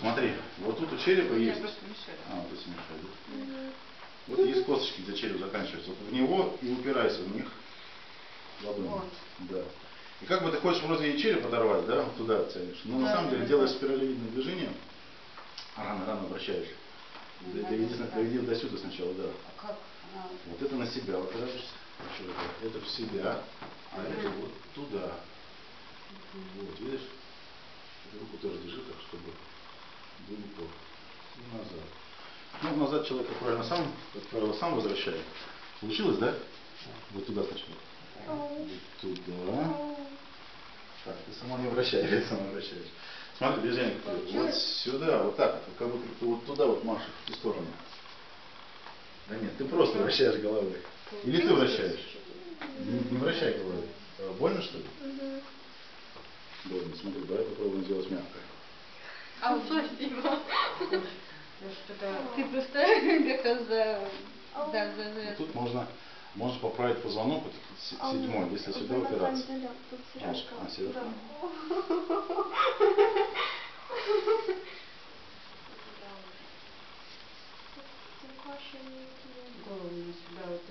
Смотри, вот тут у черепа есть. Вот здесь мешает, да? Вот есть косточки, где череп заканчивается. Вот в него и упирайся в них. Вот. Да. И как бы ты хочешь вроде и череп подорвать, да, вот туда тянешь. Но на самом деле делаешь спиралевидное движение, рано-рано обращаешь. Доведи до сюда сначала, да. А как? Вот это на себя упираешься. Это в себя, а это вот туда. Вот, видишь? Руку тоже держи так, чтобы далеко. И назад. Ну, назад человек, как правило, сам возвращает. Получилось, да? Вот туда сначала. Вот туда. Так, ты сама не вращаешь, Смотри, движение какое. Вот сюда, вот так, как будто ты вот туда вот машешь, в ту сторону. Да нет, ты просто вращаешь головой. Или ты вращаешь? Не вращай головой. Больно, что ли? Больно, смотри, давай попробуем сделать мягко. А вот его. Ты просто тут можно поправить позвонок, вот седьмой, если сюда упираться. А, сережка. Голову на себя вот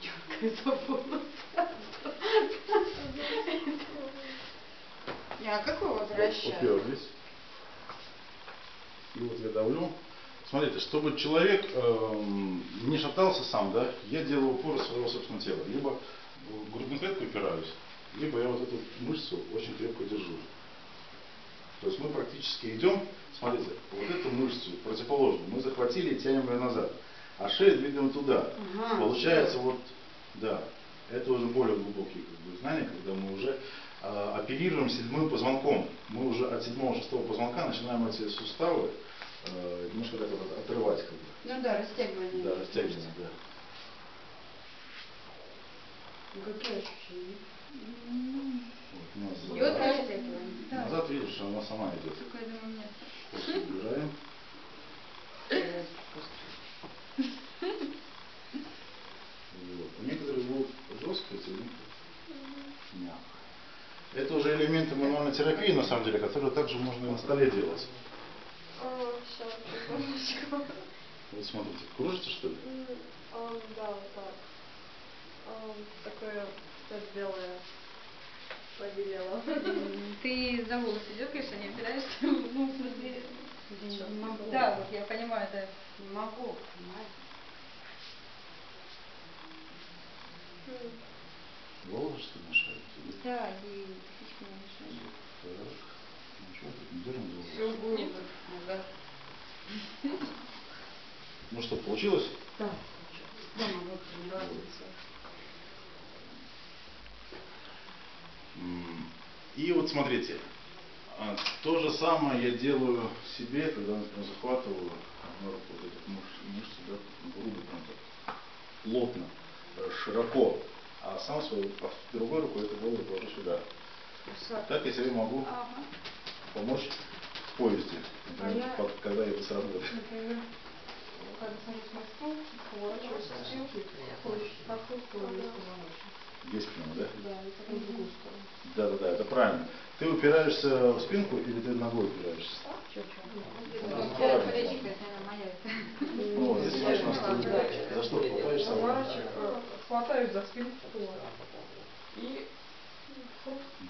дёргает за волосы. А как его возвращать? Уперлись. И вот я давлю. Смотрите, чтобы человек не шатался сам, да, я делаю упор своего собственного тела. Либо в грудную клетку упираюсь, либо я вот эту мышцу очень крепко держу. То есть мы практически идем, смотрите, вот эту мышцу противоположную мы захватили и тянем ее назад. А шею двигаем туда. Ага. Получается вот, да, это уже более глубокие как бы знания, когда мы уже оперируем седьмым позвонком. Мы уже от седьмого-шестого позвонка начинаем эти суставы немножко так вот отрывать. Как бы. Ну да, растягивание. Да, растягивание, да. Ну какие ощущения? Вот, назад. Назад видишь, что она сама идет. Только я думаю, нет. Просто убираем. Некоторые будут жестко, мягко. Это уже элементы мануальной терапии, на самом деле, которые также можно и на столе делать. Вот смотрите, кружится, что ли? Да, вот так. Такое белое побелело. Ты за волосы дергаешься, не опираешься? Ну, смотри. Да, вот я понимаю, да. Не могу. Волосы что мешают? Да, и психично мешают. Так, ну что, тут не держим волосы? Все будет. Ну что, получилось? Да, получилось. Да, могу тренироваться. И вот смотрите, то же самое я делаю себе, когда, например, захватываю одну руку, вот эту мышцу, да, грубо прям так, плотно, широко, а сам свою другой рукой эту голову положу сюда. Так я себе могу помочь в поезде, например, когда это сработает. Здесь прямо, да? Да, это правильно. Ты упираешься в спинку или ты ногой упираешься? О, здесь важно, что за что хватаешься? Хватаюсь за спинку.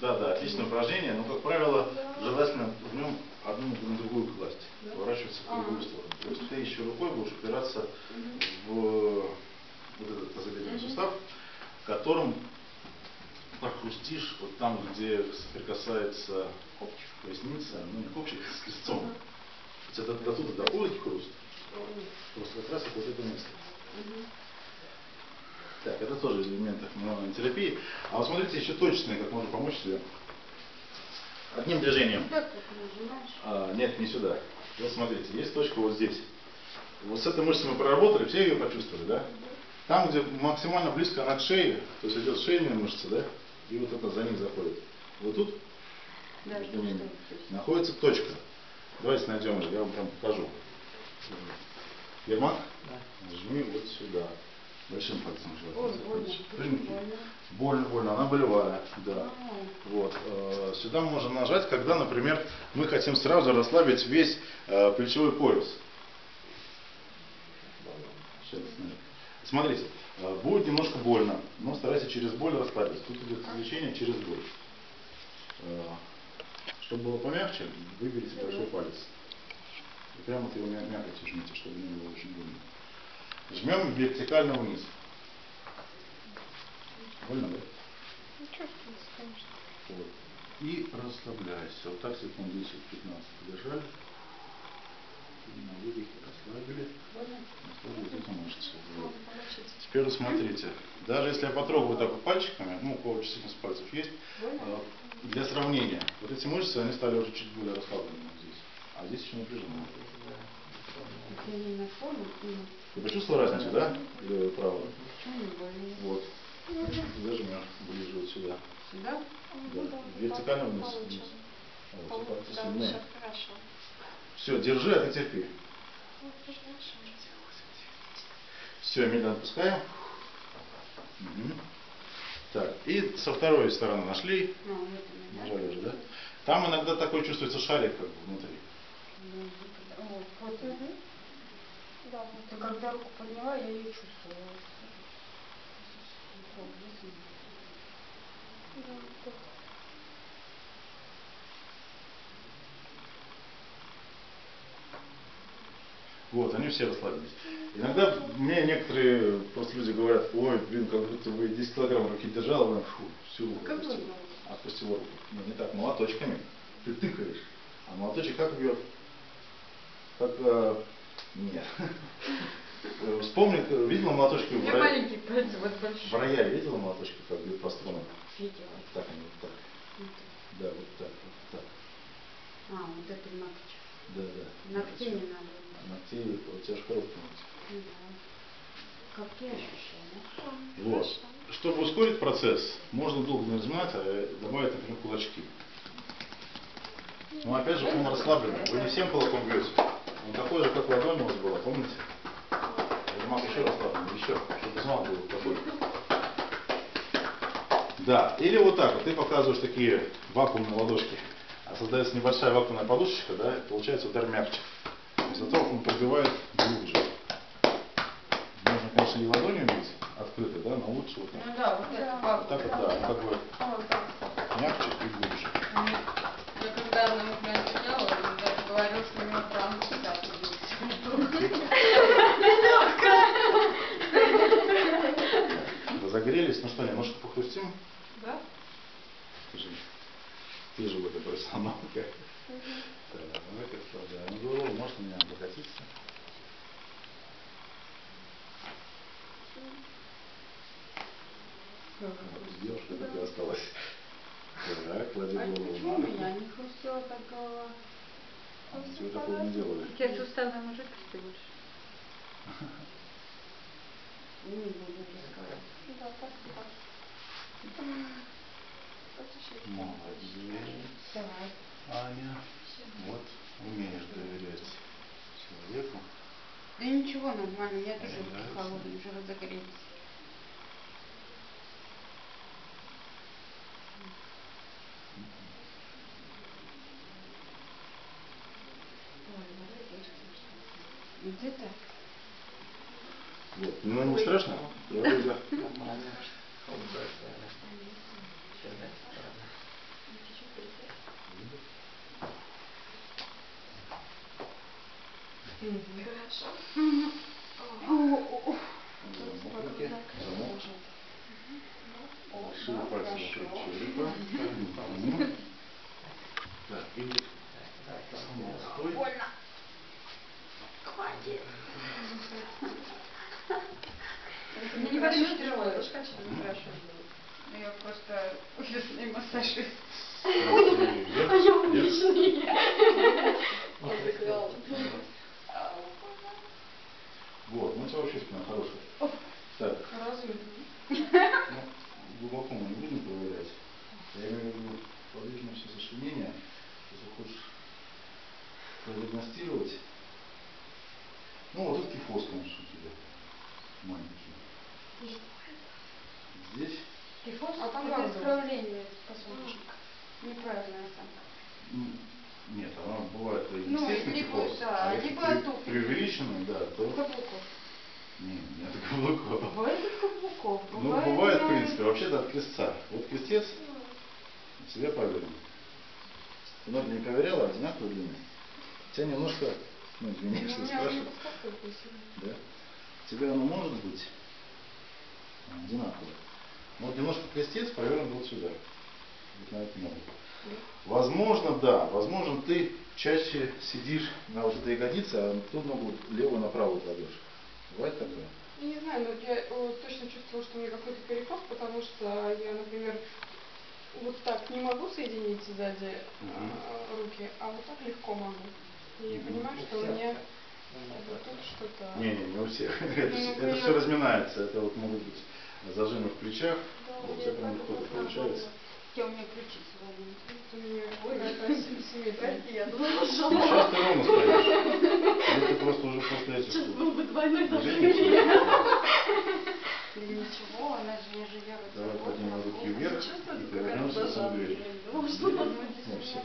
Да, отличное упражнение, но, как правило, желательно в нем одну на другую класть, поворачиваться в другую сторону. То есть ты еще рукой будешь упираться в вот этот тазобедренный сустав, которым прохрустишь вот там, где соприкасается поясница, ну не копчик, с крестцом. Хотя до туда доходит хруст, просто как раз вот это место. Так, это тоже из элементов мануальной терапии. А вот смотрите, еще точечные, как можно помочь себе. Одним движением. Нет, не сюда. Вот смотрите, есть точка вот здесь. Вот с этой мышцей мы проработали, все ее почувствовали, да? Там, где максимально близко она к шее, то есть идет шейная мышца, да, и вот это за ним заходит. Вот тут между ними находится точка. Давайте найдем ее, я вам прям покажу. Ермак, нажми вот сюда. Большим пальцем желательно. Больно, она болевая. Да. Вот. Сюда мы можем нажать, когда, например, мы хотим сразу расслабить весь плечевой пояс. Смотрите, будет немножко больно, но старайся через боль расслабить. Тут идет лечение через боль. Чтобы было помягче, выберите большой палец. И прямо вот его мягко жмите, чтобы не было очень больно. Жмем вертикально вниз. Больно, да? Ничего, не вот. И расслабляйся. Вот так секунд 10-15 подержали. И на выдохе расслабили. Расслабили эту мышцу. Вот. Теперь смотрите. Даже если я потрогаю так вот пальчиками, ну, у кого чувствительность пальцев есть, для сравнения. Вот эти мышцы, они стали уже чуть более расслабленными здесь. А здесь еще напряжены. Ты почувствовал разницу, да? Левое и правое. Вот. Зажмем ближе вот сюда. Сюда? Да. Вертикально вниз. Вот, сильнее. Все, держи, а ты терпи. Все, медленно отпускаем. Угу. Так, и со второй стороны нашли. Нажали уже, да? Там иногда такой чувствуется шарик как бы внутри. Да, вот. Когда руку подняла, я ее чувствовала. Вот, они все расслабились. Иногда мне некоторые просто люди говорят: ой, блин, как будто бы 10 килограмм в руке держала, фу, всю руку отпустила. Отпустила руку. Ну, не так, молоточками. Ты тыкаешь. А молоточек как бьет? Как... Нет. Вспомни, видела молоточки в рояле? В рояле видела молоточки, как бьют по струнам? Видела. Так они, вот так. Да, вот так, вот так. А, вот это ногти. Да. Ногтей не надо. Ногтей, у тебя же коробка ногтей. Да. Как я ощущаю. Вот. Чтобы ускорить процесс, можно долго не разминать, а добавить, например, кулачки. Но опять же, он расслабленный. Вы не всем кулаком бьете. Он такой же, как ладонь у вас была, помните? Размах еще расслабленный, еще, чтобы размах был такой. Да, или вот так вот, ты показываешь такие вакуумные ладошки, а создается небольшая вакуумная подушечка, да, и получается удар мягче. Зато он пробивает глубже. Можно, конечно, и ладонью бить, открыто, да, но лучше вот так. Ну да, вот это вот так вот, да, как бы мягче и глубже. Я когда она вот начинала, я даже говорила, что у меня прям сюда побить. Загорелись, ну что, немножко похрустим? Да. Ты же вот такой самалка. Так, давай-ка здорово, может у меня облокотиться. Девушка так и осталась. Так, клади голову. Почему меня не хрустела так голова? Все такого не делали. У тебя суставная мужикость больше. Не буду сказать. Да, так. Молодец. Аня. Вот, умеешь доверять человеку. Да ничего, нормально, я тоже холодный, уже разогрелся. Где-то. Вот. Ну, не страшно? Нормально. Больно. Хватит. Мне не больно тяжело, я тоже хочу, не хорошо. Я просто офисный массажист. А я уличный. Вот, ну тебя вообще спина хорошая. Так. Глубоко мы не будем проверять. Я имею в виду подвижное все сочленение. Если хочешь продиагностировать. Ну вот тут кифоз, конечно, у тебя маленький. Здесь? Приход, а там это исправление посмотришь. Неправильная оценка. Нет, она бывает естественно приход. Да, преувеличенная, да, то... Каблуков. Нет, не от каблуков. Бывает от каблуков. Бывает... Ну, бывает, в принципе, вообще-то от крестца. Вот крестец себя повернул. Ноль не проверяла, одинаковой длины. Тебя немножко, ну, извини, что спрашиваю. Да? Тебе оно может быть одинаковое. Вот немножко крестец проверен был сюда. Вот на эту ногу. Возможно, да. Возможно, ты чаще сидишь на вот этой ягодице, а на ту ногу левую на правую кладешь. Бывает такое? Я не знаю, но я точно чувствовала, что у меня какой-то перекос, потому что я, например, вот так не могу соединить сзади руки, а вот так легко могу. И я понимаю, что у меня тут что-то... Не у всех. Это все разминается. Это вот могут быть зажимы в плечах. Все прям легко получается. Я у меня ключи сегодня. У меня... Ой, это симметрия. Я думала, что... Сейчас ты ровно стоишь. Ты просто уже после этих... Сейчас был бы двойной зажим. Ничего, она же не живет. Давай поднимем руки вверх и повернемся к самой двери.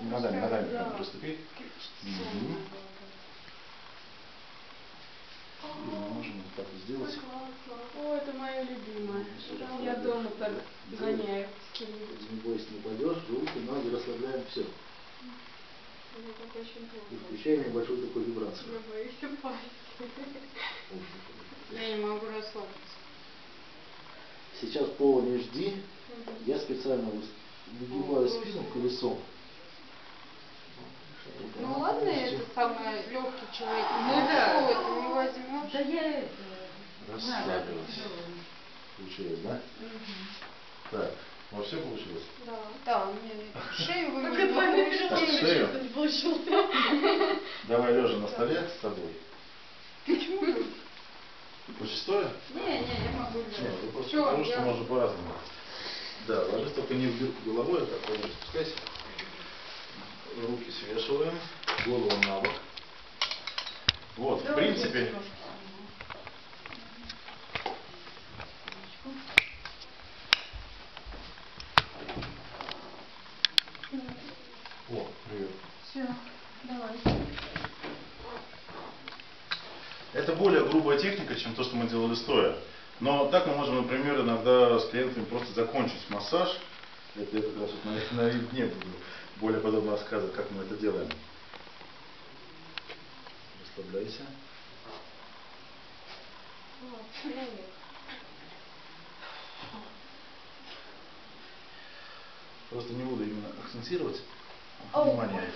Ногами прям приступи. И мы можем вот так сделать. О, это моя любимая. Я дома так гоняю. Не бойся, не пойдешь, руки, ноги, расслабляем все. И включаем небольшую такую вибрацию. Я боюсь упасть. Я не могу расслабиться. Сейчас пола не жди, я специально выгибаю спину колесом. Ну ладно, это самый легкий человек. Ну да, это не возьмешь. Да я... Расслабилась. Получилось, да? Так, у вас все получилось? Да. Да, у шею вывели. Давай лежа на столе с тобой. Почему? Хочешь стоя? Не, я могу делать. Просто потому что можно по-разному. Да, ложись только не в дырку головой, а так ложись, спускайся. Руки свешиваем, голову на бок. Вот, в принципе... О, привет. Все, давай. Это более грубая техника, чем то, что мы делали стоя. Но так мы можем, например, иногда с клиентами просто закончить массаж. Это я как раз вот на не буду более подробно рассказывать, как мы это делаем. Расслабляйся. Просто не буду именно акцентировать внимание.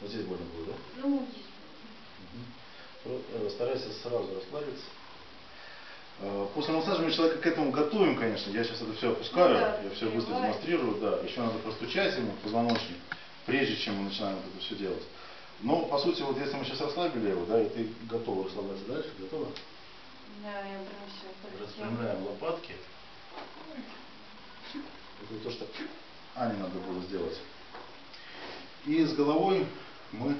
Вот здесь больно было, да? Ну, здесь. Старайся сразу расслабиться. После массажа мы человека к этому готовим, конечно. Я сейчас это все опускаю, я все быстро демонстрирую. Да. Еще надо простучать ему позвоночник, прежде чем мы начинаем это все делать. Но, по сути, вот если мы сейчас расслабили его, да, и ты готова расслабляться дальше, готова? Да, я прям все. Распрямляем лопатки. Это то, что Ане надо было сделать. И с головой мы...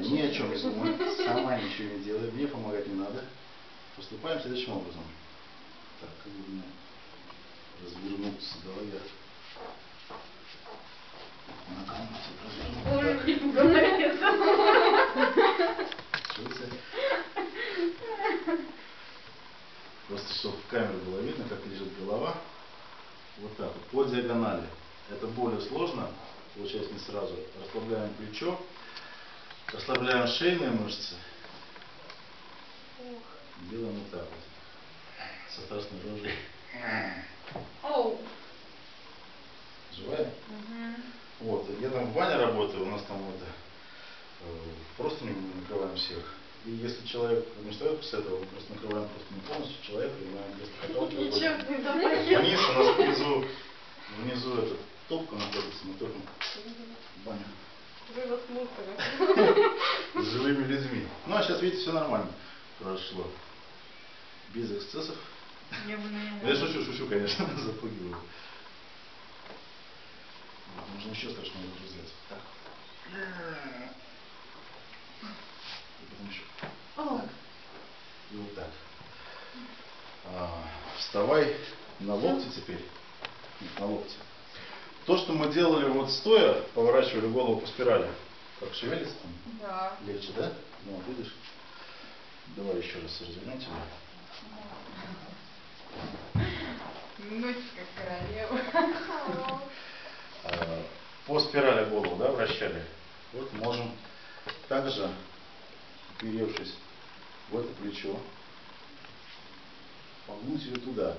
Ни о чем не думаю, сама ничего не делаю, мне помогать не надо. Поступаем следующим образом. Так, как бы мне развернуться, давай я ногами тебя разверну. Просто чтобы в камеру было видно, как лежит голова. Вот так вот, по диагонали. Это более сложно, получается не сразу. Расслабляем плечо. Расслабляем шейные мышцы. Делаем вот так вот. С страшной рожей. Живая? Вот. Я там в бане работаю, у нас там вот просто не накрываем всех. И если человек не встает после этого, мы просто накрываем просто не полностью человека, и просто каталки. Вниз у нас внизу эта топка находится, мы топим в баню. Вывод мусора. С живыми людьми. Ну а сейчас, видите, все нормально прошло. Без эксцессов. Я шучу, конечно, запугиваю. Вот, нужно еще страшно разрезать. Так. И потом еще. Так. И вот так. Вставай на локти теперь. Нет, на локти. То, что мы делали вот стоя, поворачивали голову по спирали. Как шевелится там? Да. Легче, да? Ну, вот видишь? Давай еще раз развернем тебя. Ночка королева. По спирали голову, да, вращали. Вот можем также, уперевшись в это плечо, погнуть ее туда.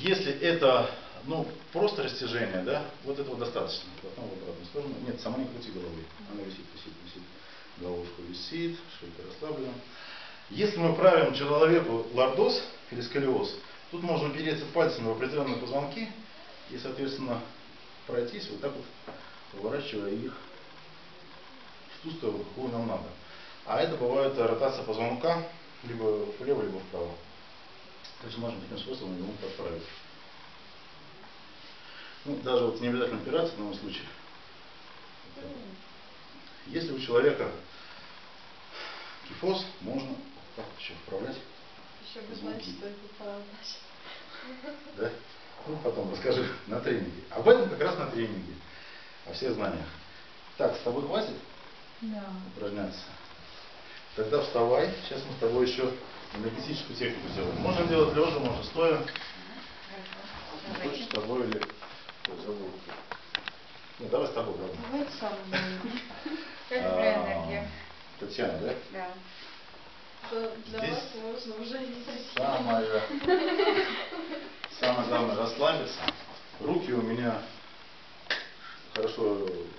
Если это, ну, просто растяжение, да, вот этого достаточно. Потом в обратную сторону. Нет, сама не крути головой. Она висит. Головушка висит, шейка расслаблена. Если мы правим человеку лордоз или сколиоз, тут можно упереться пальцами в определенные позвонки и, соответственно, пройтись вот так вот, поворачивая их в ту сторону, какую нам надо. А это бывает ротация позвонка либо влево, либо вправо. То есть можно таким способом его подправить. Ну, даже вот не обязательно опираться в данном случае. Если у человека кифоз, можно так еще вправлять. Еще бы знать, что это вправлять. Да? Ну, потом расскажи на тренинге. Об этом как раз на тренинге. О всех знаниях. Так, с тобой хватит? Да. Упражняться. Тогда вставай. Сейчас мы с тобой еще энергетическую технику сделаем. Можно делать лежа, можно стоя. Хочешь с тобой или... Ой, забыл. Ну, давай с тобой, главное. Давай со мной. Как про энергию. Татьяна, да? Да. Для вас можно уже не совсем. Самое главное расслабиться. Руки у меня хорошо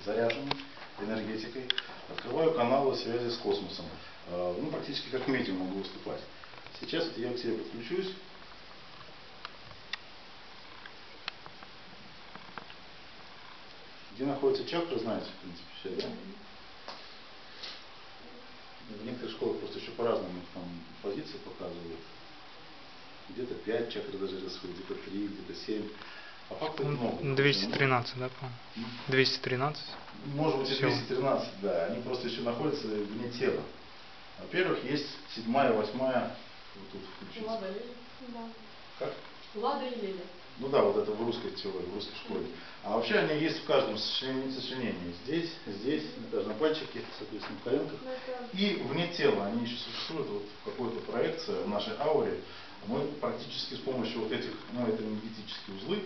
заряжены энергетикой. Открываю каналы связи с космосом. Ну, практически как медиум могу выступать. Сейчас вот я к себе подключусь. Где находится чакра, знаете, в принципе, все, да? В некоторых школах просто еще по-разному там позиции показывают. Где-то 5 чакр даже рисуют, где-то 3, где-то 7. А фактов много. 213, да, по-моему? 213? Может быть, и 213, да. Они просто еще находятся вне тела. Во-первых, есть 7-я, 8-я. Вот тут включится. Лада и Леля. Как? Лада и Леля. Ну да, вот это в русской теории, в русской школе. А вообще они есть в каждом сочинении. Здесь, здесь, даже на пальчике, соответственно, в коленках. И вне тела они еще существуют. Вот в какой-то проекции в нашей ауре мы практически с помощью вот этих, ну, это энергетические узлы,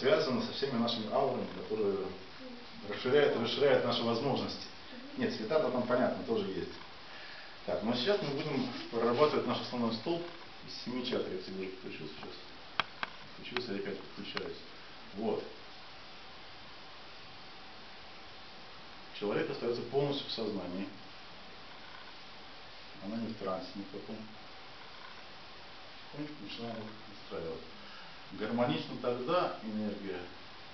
связаны со всеми нашими аурами, которые расширяют и расширяют наши возможности. Нет, цвета-то там понятно, тоже есть. Так, но сейчас мы будем прорабатывать наш основной столб из 7 чакр. Я к себе уже подключился сейчас. Подключился, я опять подключаюсь. Вот. Человек остается полностью в сознании. Она не в трансе никаком. Потихонечку начинаем устраивать. Гармонично тогда энергия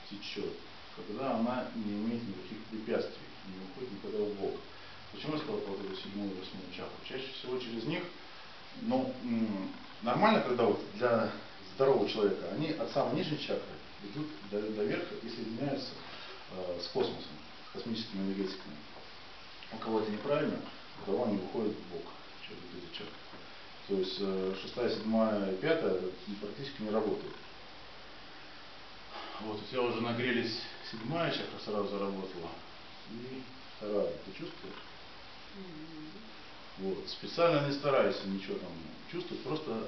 течет, когда она не имеет никаких препятствий, не уходит никогда в бок. Почему я сказал про эту 7-ю и 8-ю чакру? Чаще всего через них, но нормально, когда вот для здорового человека они от самой нижней чакры идут до верха и соединяются с космосом, с космическими энергетиками. У кого это неправильно, у кого они уходят в бок через эти чакры. То есть 6-я, 7-я и 5-я практически не работают. Вот, у тебя уже нагрелись 7-я чакра, сразу заработала. И 2-я. Ты чувствуешь? Вот. Специально не стараюсь ничего там чувствовать, просто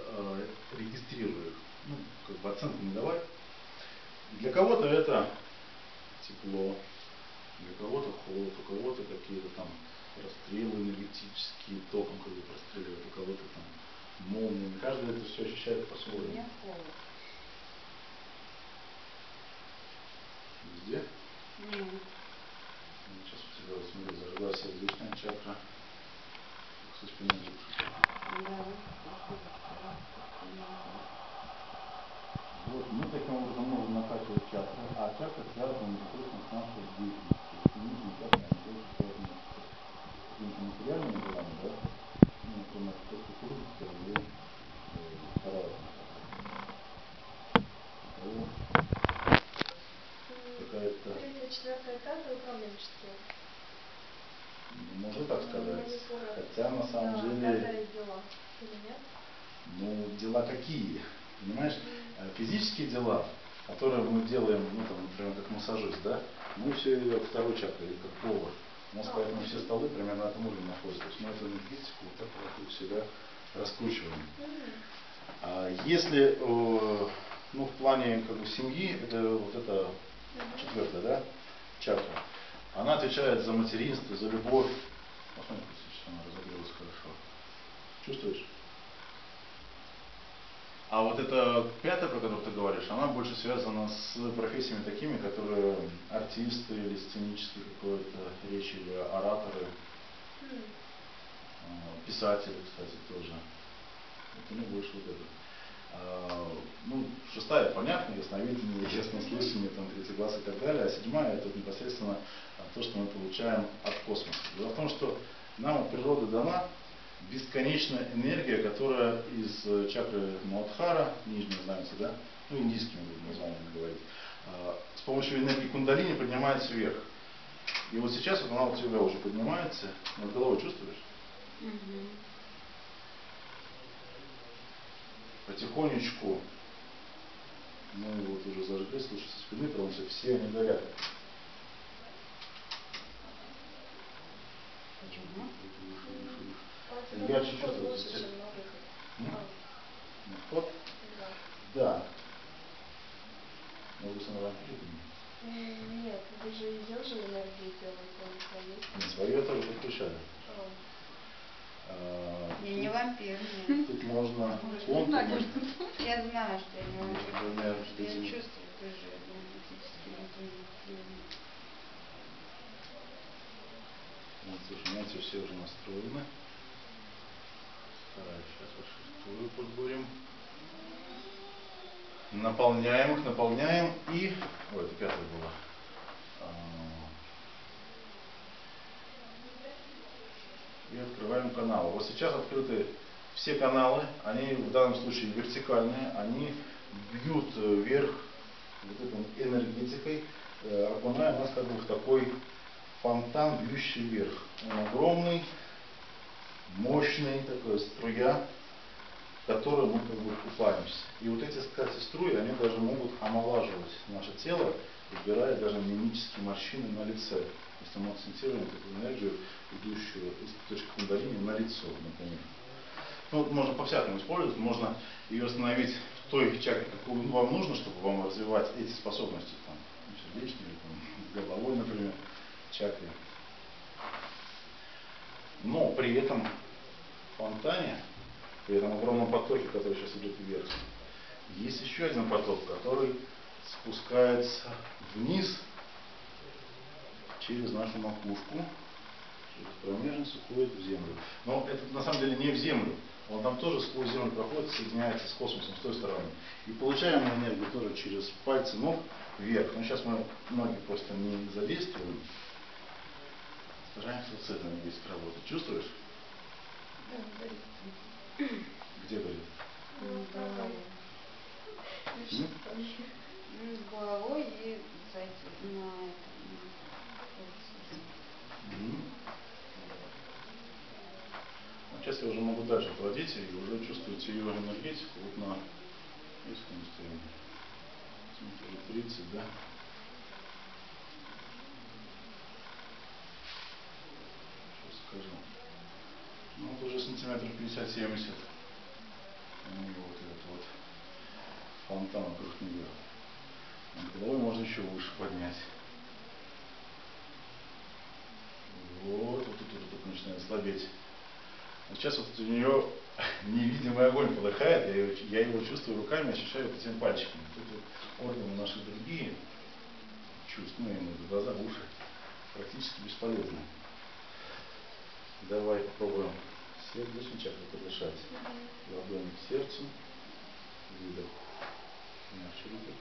регистрирую их. Ну, как бы оценку не давай. Для кого-то это тепло, для кого-то холод, у кого-то какие-то там расстрелы энергетические, током как бы простреливают, у кого-то там молнии. Каждый это все ощущает по-своему. Везде? Сейчас у тебя, смотри, зажглась сердечная чакра. Со спины идет. Вот, мы таким образом можем накачивать чакры, а чакры связаны непосредственно с нашей деятельностью. Нижние чакры больше связаны с какими-то материальными делами, да? Ну, например, то, что трудности, или какая-то... 3-4 этапа управленческие. Можно так сказать. Хотя на самом деле... Дела. Или нет? Ну, дела какие? Понимаешь, физические дела, которые мы делаем, ну, там, например, как массажист, да, мы все второй чакрой, как повар. У нас поэтому все столы примерно от моря находятся. То есть мы эту энергетику вот так вокруг себя раскручиваем. Если, ну, в плане как бы семьи, это вот эта четвертая, да, чакра, она отвечает за материнство, за любовь. Посмотри, что она разогрелась хорошо. Чувствуешь? А вот эта пятая, про которую ты говоришь, она больше связана с профессиями такими, которые артисты или сценические какой-то речи, или ораторы, писатели, кстати, тоже. Это не больше вот это. Ну, шестая, понятно, ясновидение, яснослышание, там, третий глаз и так далее, а седьмая — это непосредственно то, что мы получаем от космоса. Дело в том, что нам от природы дана бесконечная энергия, которая из чакры Муладхара, нижней знаете, да, ну, индийскими названием говорить, с помощью энергии кундалини поднимается вверх. И вот сейчас вот она у тебя уже поднимается, над головой чувствуешь? Потихонечку, ну вот уже зажглись, слушай, со спины, потому что все они горят. Я чувствую. Вот. Да. Могу саморампировать? Нет, вы же ее же энергию делаете. Свою я тоже подключаю. Я не вампир. Тут можно... Я знаю, что я не вампир. Я чувствую тоже энергетические энергетики. Нажимайте, все уже настроены. Сейчас шестую подбурим. Наполняем их, наполняем и... Ой, это пятая была. И открываем каналы. Вот сейчас открыты все каналы, они в данном случае вертикальные, они бьют вверх вот этой энергетикой, окуная нас как бы в такой фонтан, бьющий вверх. Он огромный, мощный, такой струя, в которую мы как бы купаемся. И вот эти, кстати, струи, они даже могут омолаживать наше тело, убирая даже мимические морщины на лице. Если мы акцентируем эту энергию, идущую из точки кундалини, на лицо, например. Ну, вот можно по-всякому использовать, можно ее остановить в той чакре, какую вам нужно, чтобы вам развивать эти способности, там, сердечные, там, головой, например, чакры. Но при этом фонтане, при этом огромном потоке, который сейчас идет вверх, есть еще один поток, который спускается вниз через нашу макушку, через промежность уходит в землю. Но это на самом деле не в землю, он там тоже сквозь землю проходит, соединяется с космосом с той стороны. И получаем мы энергию тоже через пальцы ног вверх. Но сейчас мы ноги просто не задействуем. Стараемся вот с этим здесь работать. Чувствуешь? Да, где болит? Головой и на этом. Сейчас я уже могу дальше проводить и уже чувствуете ее энергетику вот на низком состоянии. 30, да? Скажу. Ну, вот уже сантиметров 50-70 у него вот этот вот фонтан вокруг нее. Над головой можно еще выше поднять. Вот, вот тут уже только начинает слабеть. А сейчас вот у нее невидимый огонь полыхает, я его чувствую руками, ощущаю вот этим пальчиком. Тут вот органы наши другие, чувственные, глаза, уши, практически бесполезны. Давай попробуем сердечный чакру подышать. Ладонь к сердцу. Выдох. Мягче руки.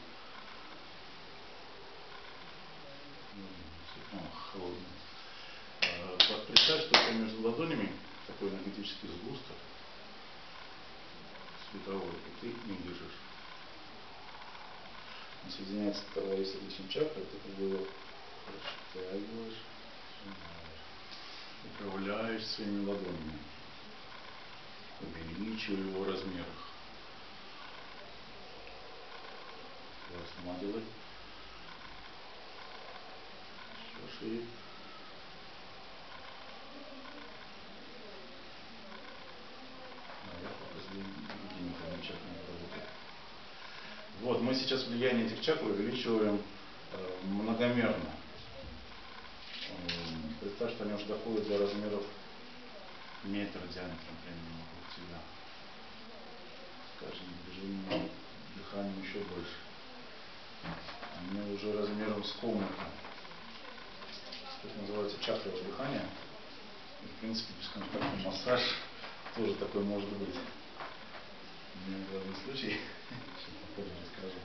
Холодно. Представь, что между ладонями такой энергетический сгусток световой, и ты не держишь. Он соединяется с второй сердечной чакрой, ты как бы его растягиваешь. Управляешь своими ладонями, увеличивая его в размерах. сама делает. Еще шире. Вот, мы сейчас влияние этих чакр увеличиваем многомерно. Представь, что они уже доходят до размеров метра диаметра, например, вокруг тебя. С каждым движением, дыханием еще больше. Они уже размером с комнату. Это называется чакровое дыхание. И, в принципе, бесконтактный массаж тоже такой может быть. У меня главный случай, сейчас попозже расскажу.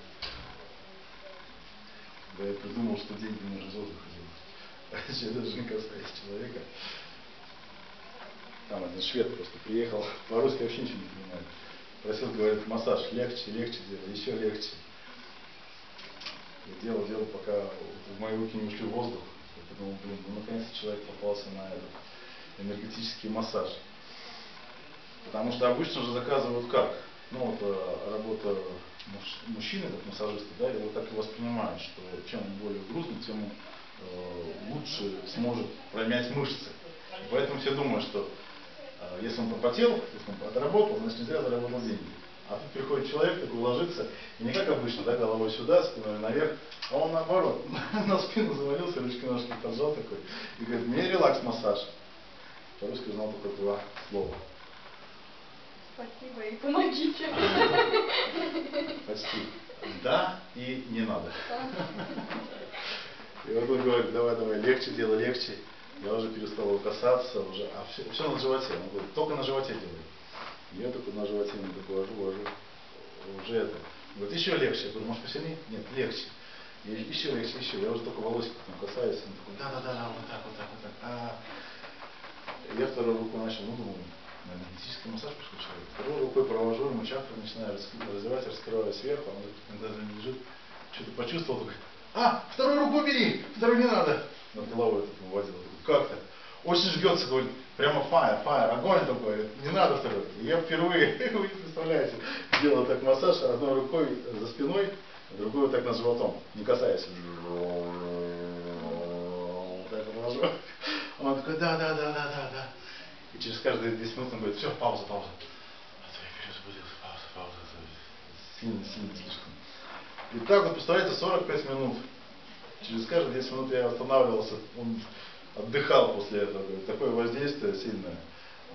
Да я придумал, что деньги можно из отдыха делать. Сейчас я даже не касаюсь человека. Там один швед просто приехал, по-русски вообще ничего не понимает. Просил, говорит, массаж легче, легче делать, еще легче. Я делал, пока в мои руки не ушли в воздух. Я подумал, блин, ну наконец-то человек попался на этот энергетический массаж. Потому что обычно же заказывают как? Ну вот работа мужчины, как массажиста, да, его так и воспринимают, что чем он более грузный, тем лучше сможет промять мышцы. И поэтому все думают, что если он попотел, если он отработал, значит не зря заработал деньги. А тут приходит человек, такой ложится, и не как обычно, да, головой сюда, спиной наверх, а он наоборот, на спину завалился, ручки-ножки поджал такой, и говорит, мне релакс-массаж. По-русски узнал только два слова. Спасибо и помогите. Почти. Да и не надо. И вот он говорит, давай, легче, дело легче. Я уже перестал его касаться, уже, а все на животе. Он говорит, только на животе делай. Я только на животе, не такой, вожу. Уже это. Он говорит, еще легче. Я говорю, может посильнее? Нет, легче. И еще легче. Я уже только волосик там касаюсь. Он такой, да, вот так. Я вторую руку начал, думаю. На энергетический массаж послушаю. Второй рукой провожу, ему чакру начинаю развивать, раскрываю сверху, он когда за ним лежит, что-то почувствовал, такой, вторую руку бери, вторую не надо. Над головой это выводил, как-то. Очень ждется, говорит, прямо fire, огонь такой, не надо второй. И я впервые, вы представляете, делал так массаж, одной рукой за спиной, а другой так над животом, не касаясь. Вот так положу. Он такой, да. И через каждые 10 минут он говорит, все, пауза. А то я перезабудился, пауза. Сильно слишком. И так вот, представляете, 45 минут. Через каждые 10 минут я останавливался, он отдыхал после этого. Говорит, такое воздействие сильное.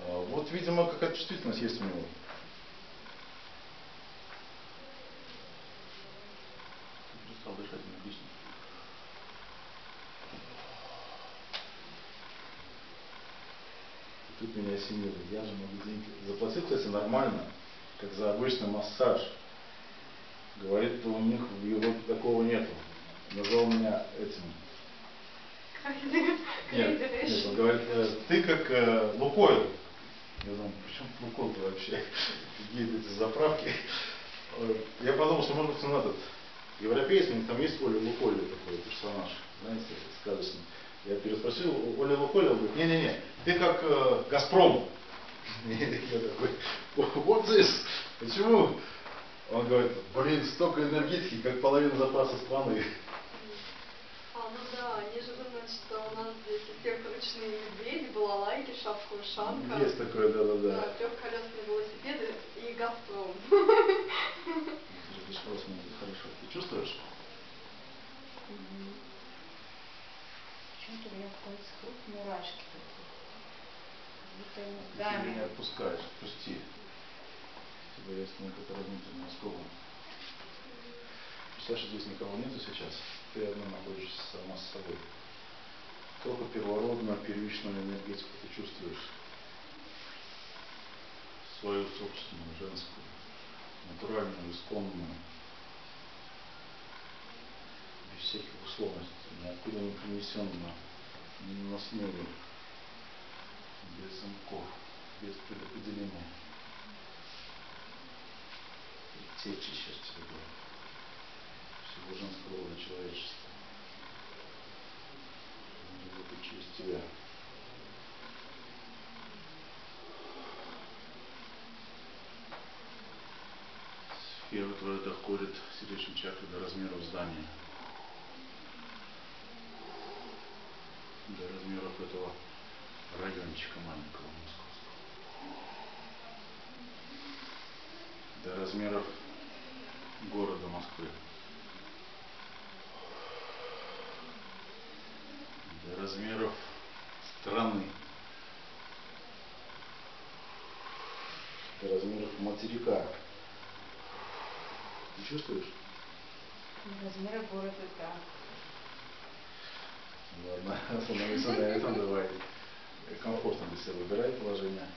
Вот, видимо, какая-то чувствительность есть у него. Перестал дышать энергично. Тут меня осенило. Я же могу деньги. Заплатил, кстати, нормально, как за обычный массаж. Говорит, что у них в Европе такого нету. Назвал меня этим. Нет, он говорит, ты как Лукойл. Я думаю, почему Лукойл-то вообще? Какие эти заправки? Я подумал, что может быть он этот европеец, у них там есть Оля Лукойл такой персонаж, знаете, сказочный. Я переспросил, Оля Лукойл, говорит, не-не-не, ты как Газпром. Я такой, вот здесь, почему? Он говорит, блин, столько энергетики, как половина запаса страны. Да, они же думают, что у нас здесь у всех ручные медведи, балалайки, шапка-ушанка. Есть такое, да. Трехколесные велосипеды и Газпром. Ты же просто хорошо. Ты чувствуешь? У меня какой-то схруп, мурашки такие. Ты меня отпускаешь, пусти. У тебя есть некоторые внутренние осколы. Представляешь, что здесь никого нету сейчас. Ты одна находишься сама с собой. Только первородную, первичную энергетику ты чувствуешь. Свою собственную, женскую, натуральную, исконную. Без всяких условностей, ниоткуда не принесенного, не на снегу, без замков, без предопределения. И течи сейчас тебе говорят. Всего женского рода человечества. Они работают через тебя. Первый твой доходит сердечной чакры до размеров здания, до размеров этого райончика маленького московского, до размеров города Москвы, до размеров страны, до размеров материка. Ты чувствуешь? Размеры города, да. Ладно, остановимся на этом, давай комфортно для себя выбирай положение.